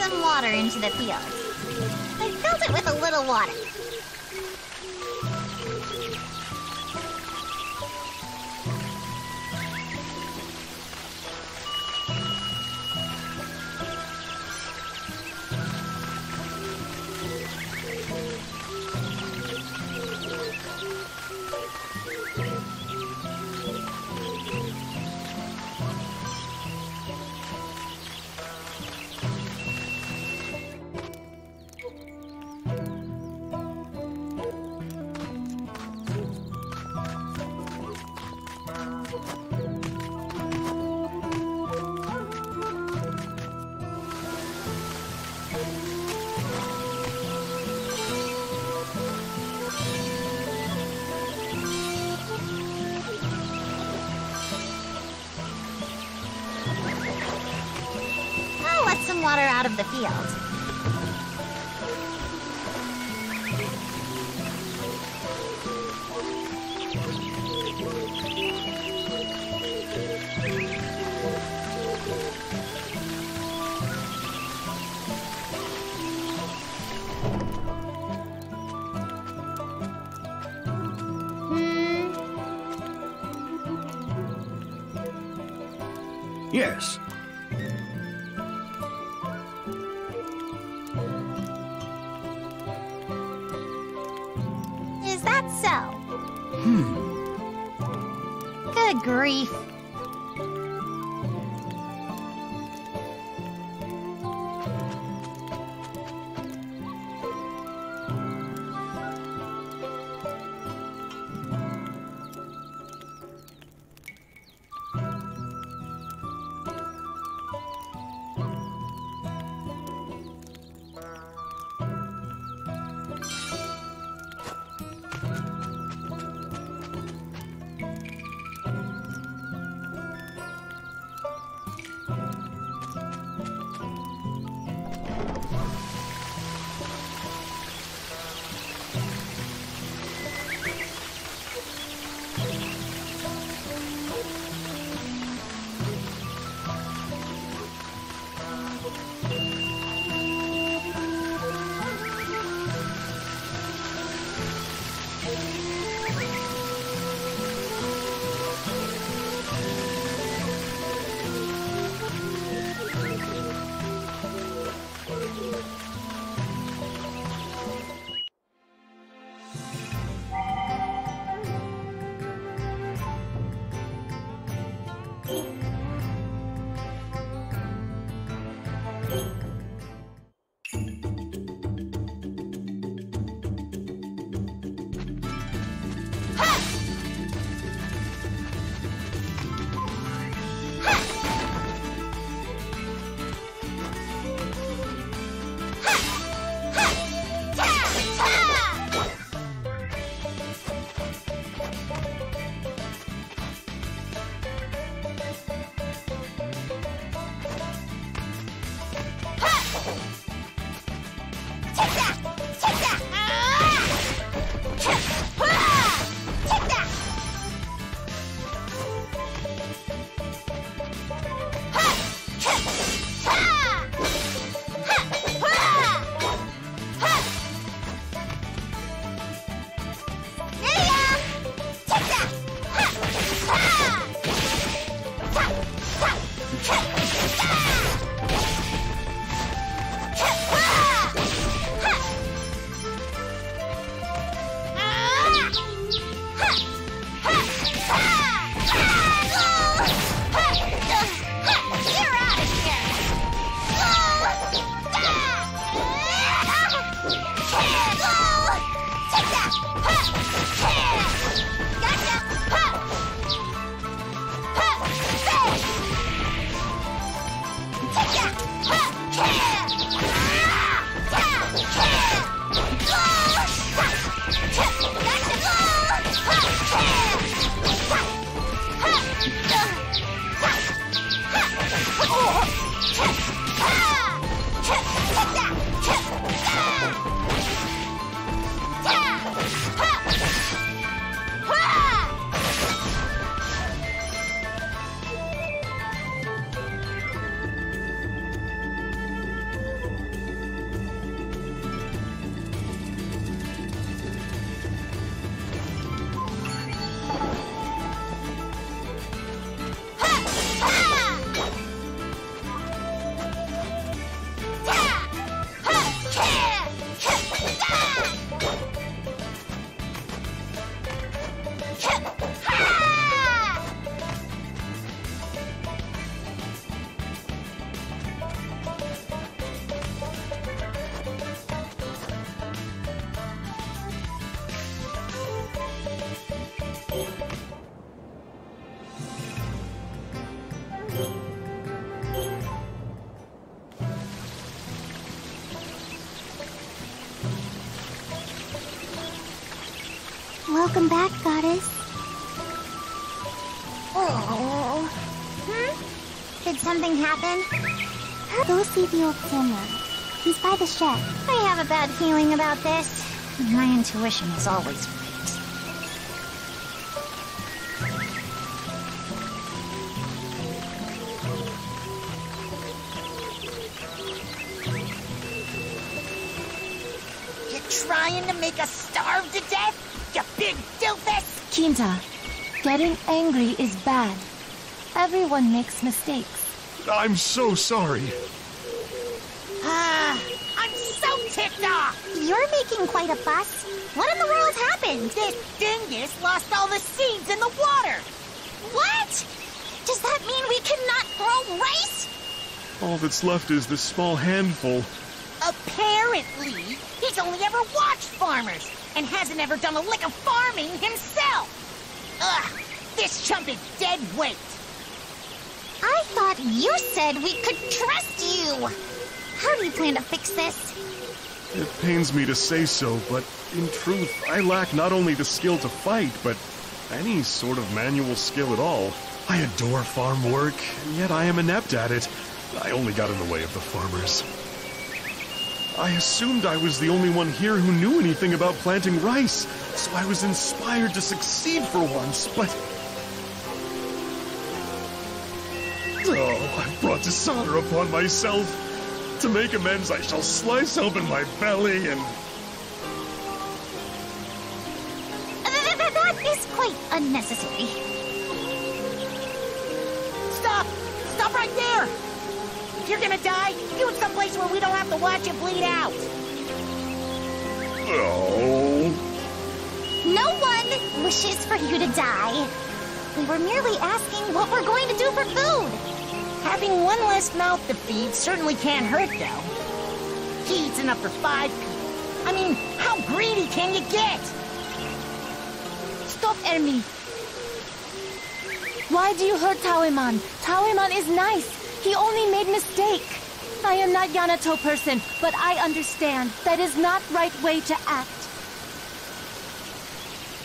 some water into the field. I filled it with a little water. Water out of the field. Yes. Grief. Welcome back, Goddess. Oh. Hmm? Did something happen? Go see the old samurai. He's by the shed. I have a bad feeling about this. My intuition is always right. Trying to make us starve to death, you big dilfus! Kinta, getting angry is bad. Everyone makes mistakes. I'm so sorry. I'm so ticked off! You're making quite a fuss. What in the world has happened? This dingus lost all the seeds in the water! What? Does that mean we cannot grow rice? All that's left is this small handful. Apparently, he's only ever watched farmers, and hasn't ever done a lick of farming himself! Ugh, this chump is dead weight! I thought you said we could trust you! How do you plan to fix this? It pains me to say so, but in truth, I lack not only the skill to fight, but any sort of manual skill at all. I adore farm work, and yet I am inept at it. I only got in the way of the farmers. I assumed I was the only one here who knew anything about planting rice, so I was inspired to succeed for once, but... Oh, I brought dishonor upon myself. To make amends, I shall slice open my belly and... That is quite unnecessary. Stop! Stop right there! If you're gonna die, do it someplace where we don't have to watch you bleed out! No... No one wishes for you to die. We were merely asking what we're going to do for food! Having one less mouth to feed certainly can't hurt, though. He eats enough for 5 people. I mean, how greedy can you get? Stop, Ermi! Why do you hurt Tawiman? Tawiman is nice! He only made mistake. I am not Yanato person, but I understand. That is not right way to act.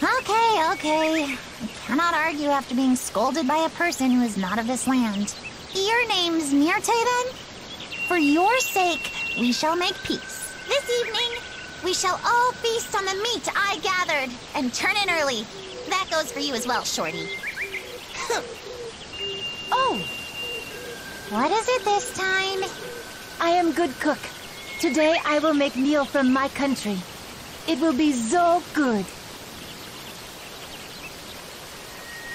Okay, okay. I cannot argue after being scolded by a person who is not of this land. Your name's Mirtay, then? For your sake, we shall make peace. This evening, we shall all feast on the meat I gathered, and turn in early. That goes for you as well, Shorty. Oh! What is it this time? I am good cook. Today I will make meal from my country. It will be so good.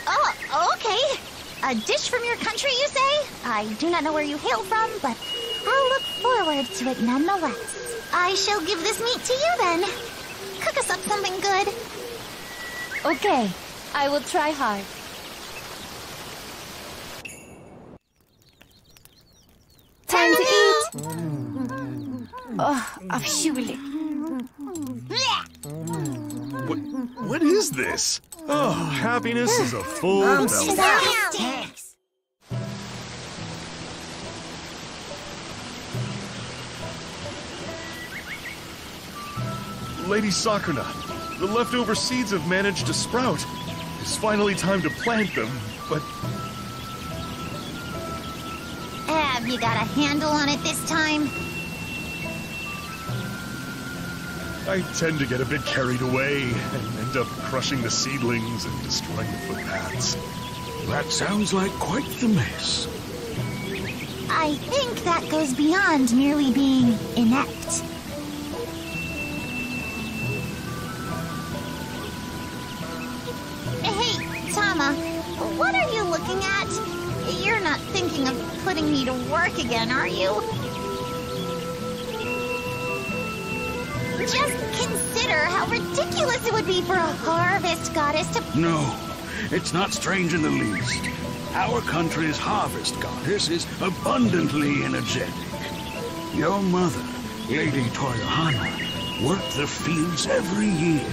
Oh, okay. A dish from your country, you say? I do not know where you hail from, but I'll look forward to it nonetheless. I shall give this meat to you then. Cook us up something good. Okay, I will try hard. Time to eat! Oh, I've surely... What is this? Oh, happiness is a full belly. Lady Sakuna, the leftover seeds have managed to sprout. It's finally time to plant them, but... Have you got a handle on it this time? I tend to get a bit carried away and end up crushing the seedlings and destroying the footpaths. That sounds like quite the mess. I think that goes beyond merely being inept. Hey, Tama, what are you looking at? You're not thinking of putting me to work again, are you? Just consider how ridiculous it would be for a harvest goddess to... No, it's not strange in the least. Our country's harvest goddess is abundantly energetic. Your mother, Lady Toyohana, worked the fields every year,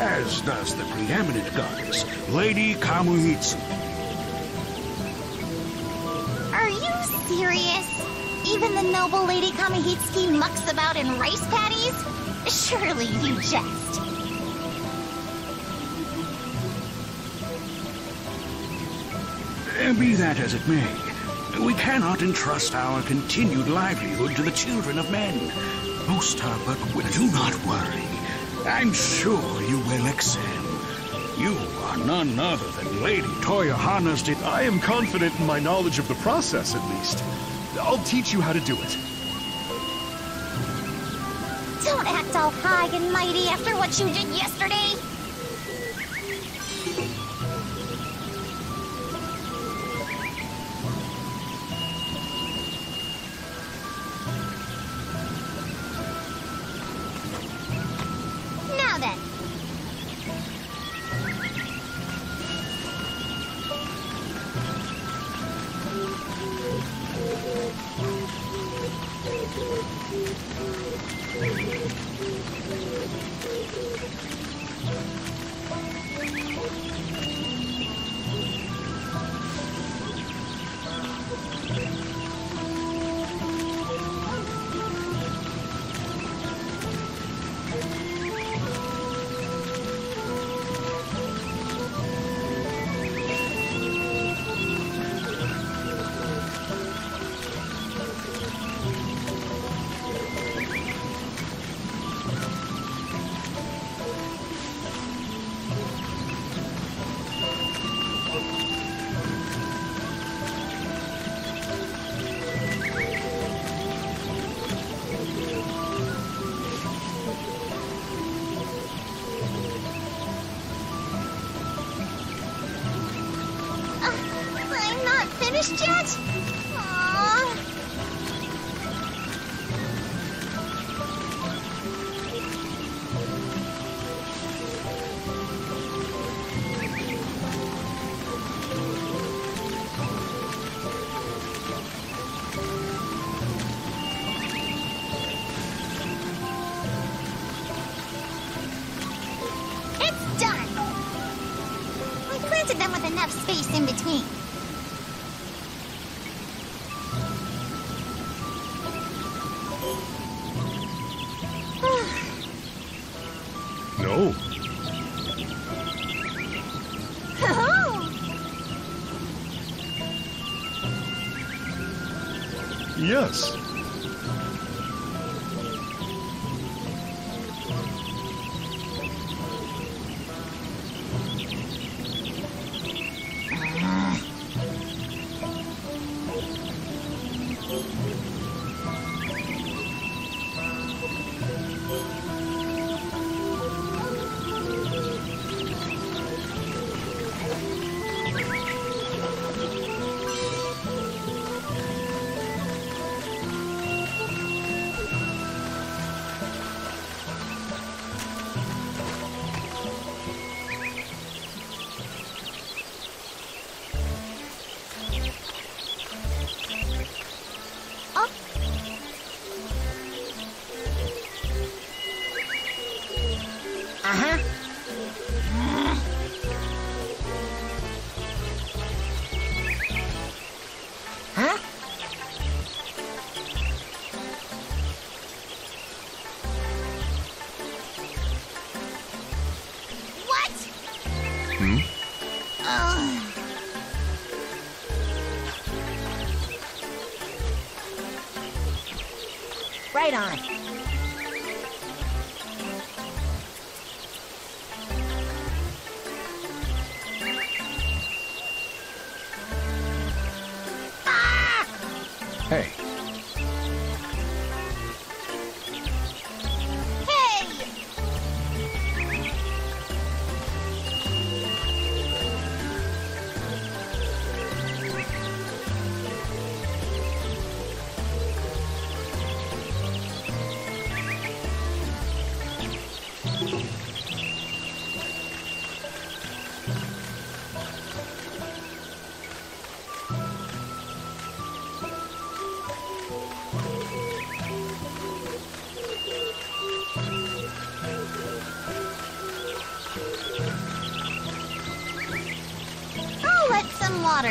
as does the preeminent goddess, Lady Kamuhitsuki. Serious? Even the noble Lady Kamuhitsuki mucks about in rice paddies? Surely you jest. Be that as it may, we cannot entrust our continued livelihood to the children of men. Most are but widows. Do not worry. I'm sure you will excel. You are none other than Lady Toyohana's de- I am confident in my knowledge of the process, at least. I'll teach you how to do it. Don't act all high and mighty after what you did yesterday! Jet? It's done! I planted them with enough space in between. Yes. Right on. Ah! Hey. Hey!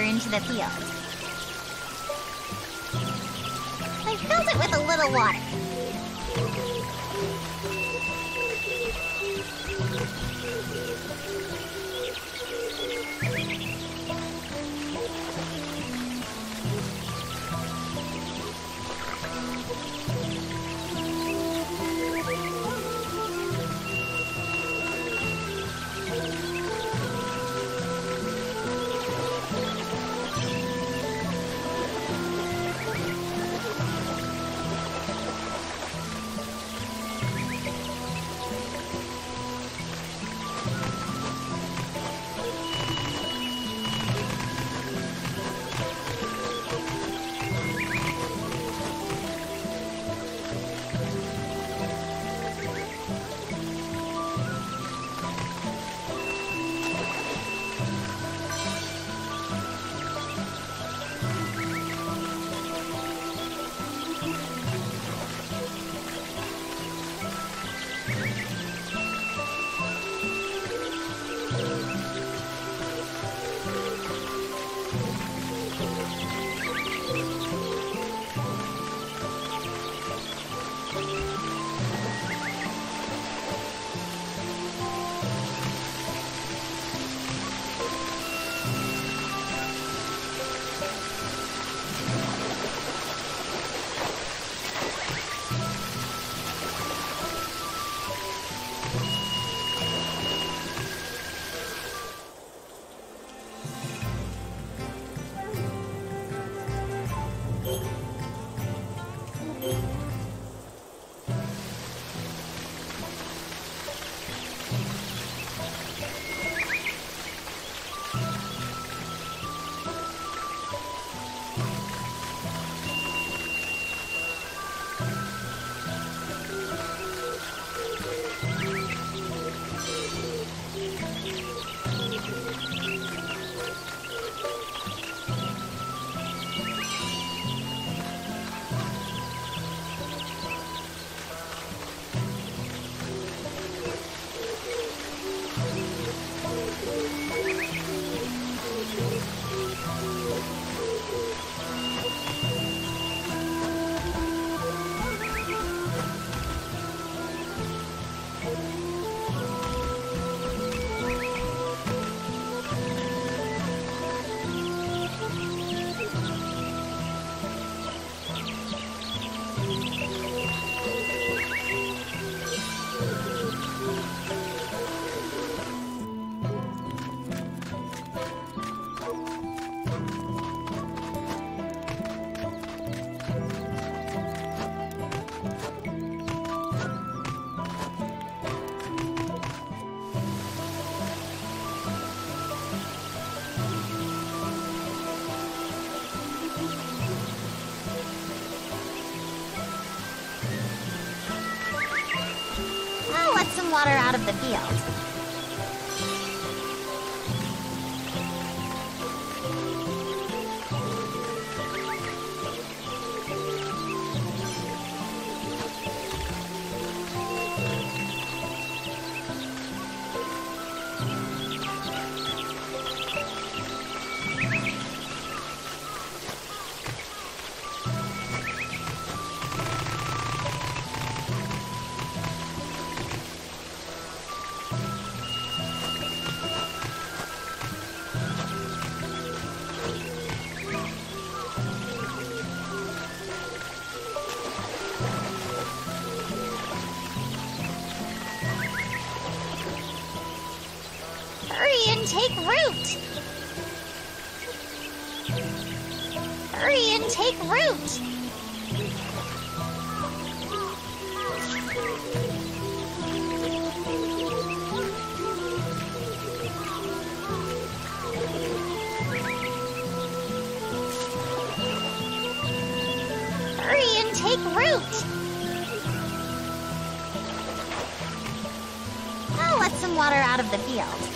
Into the field. I filled it with a little water. Water out of the field.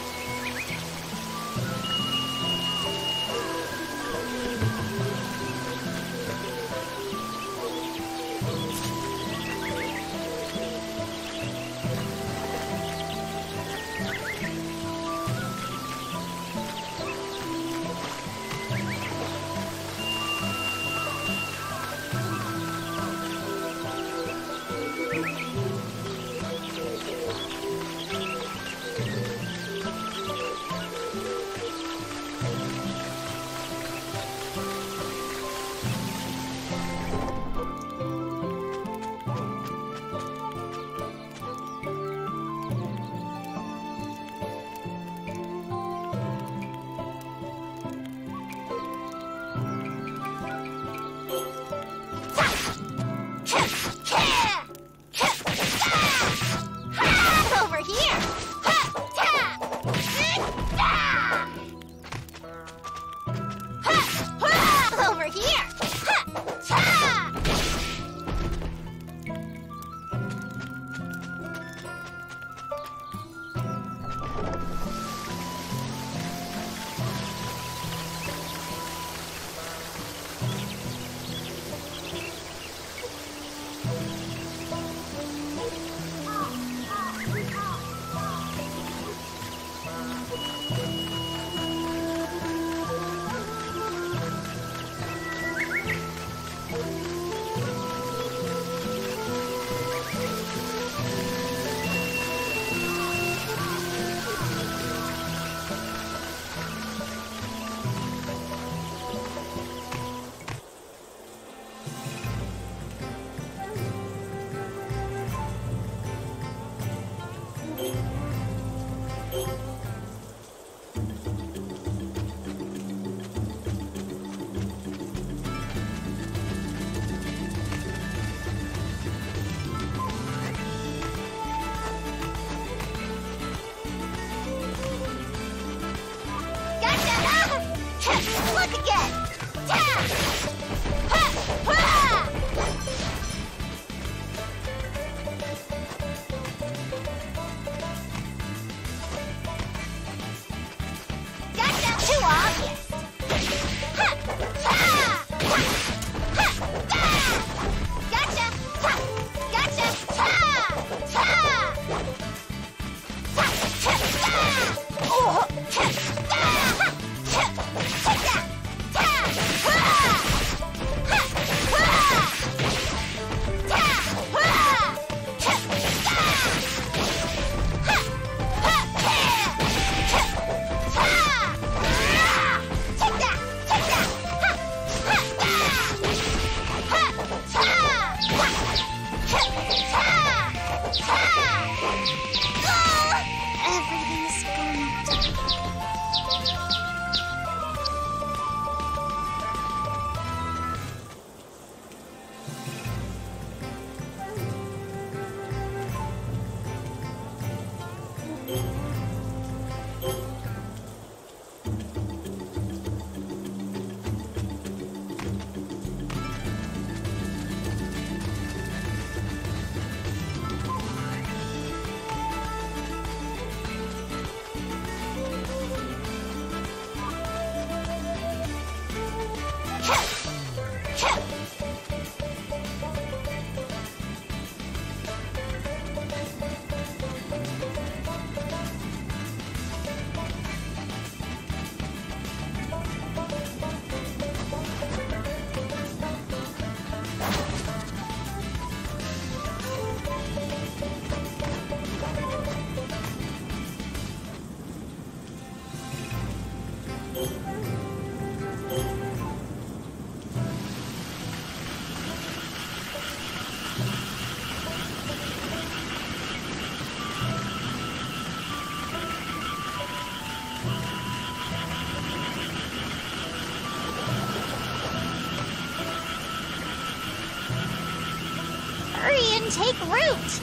Hurry and take root!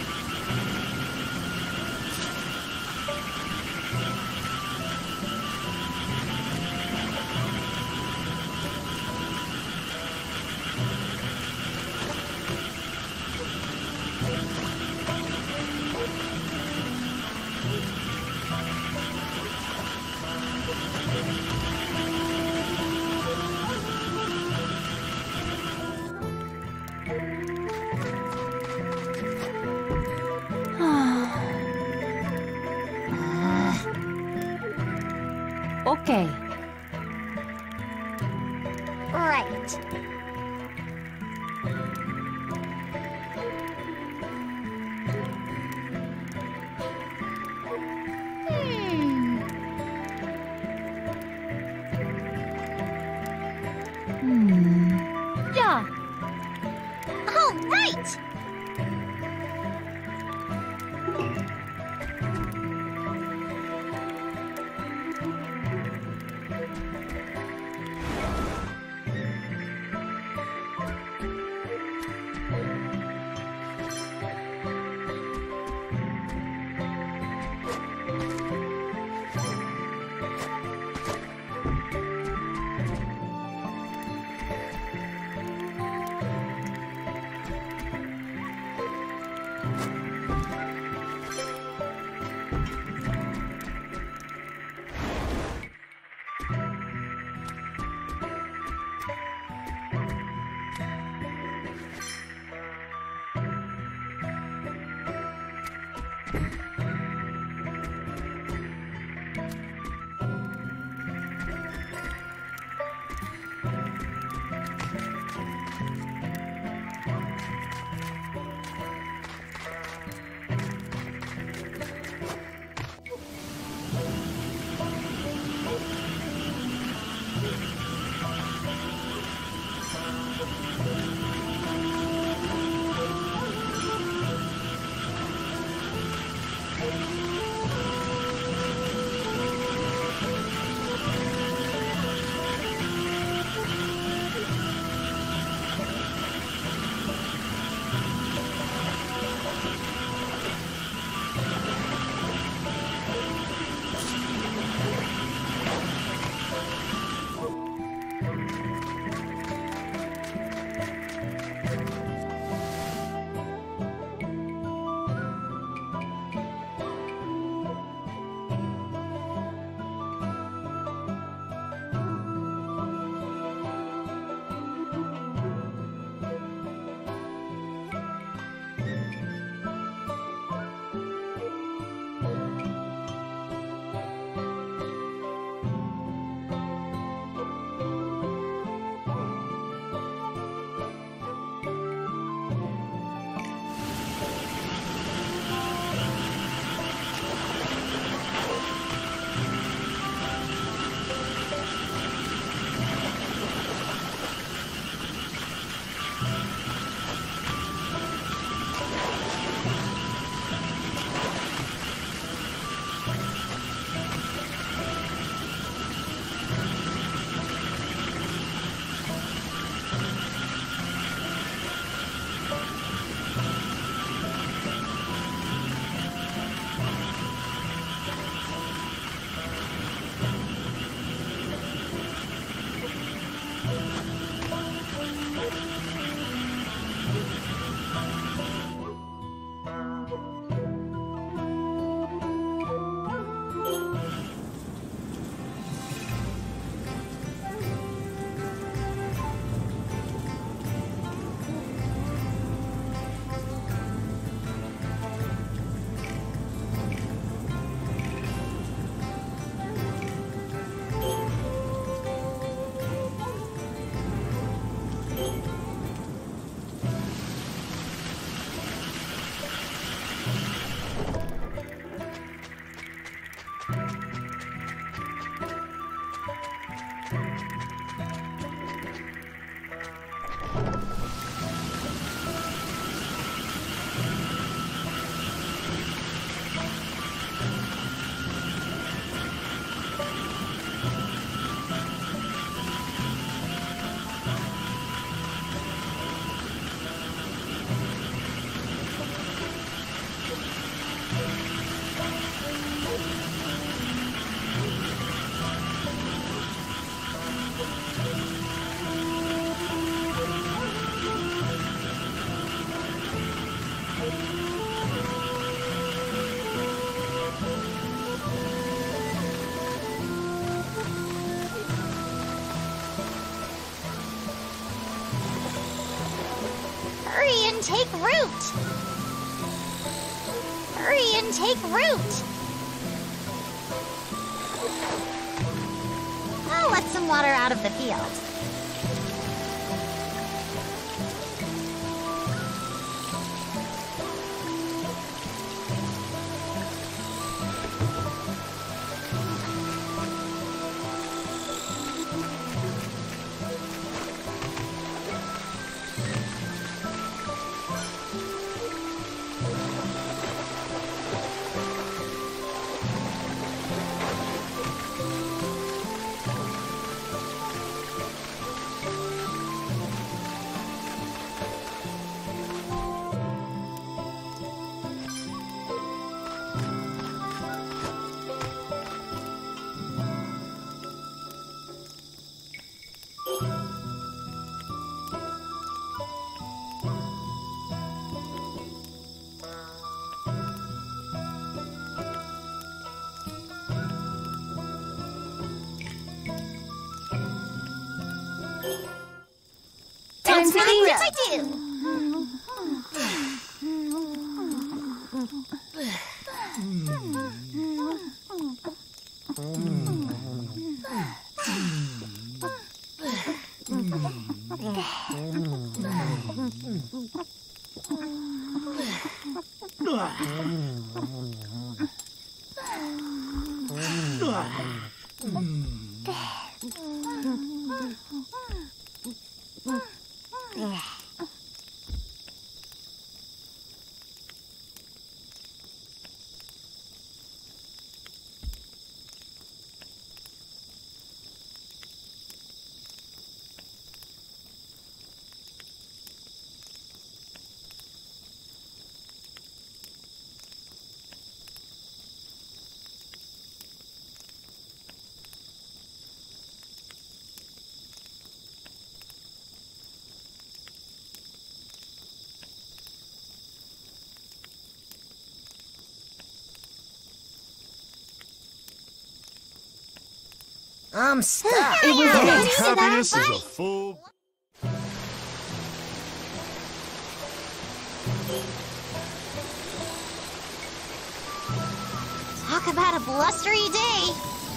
Okay. Right. Yeah. All right. and take root! Hurry and take root! I'll let some water out of the field. That's not what I do. I'm stuck. Happiness is a fool. Talk about a blustery day.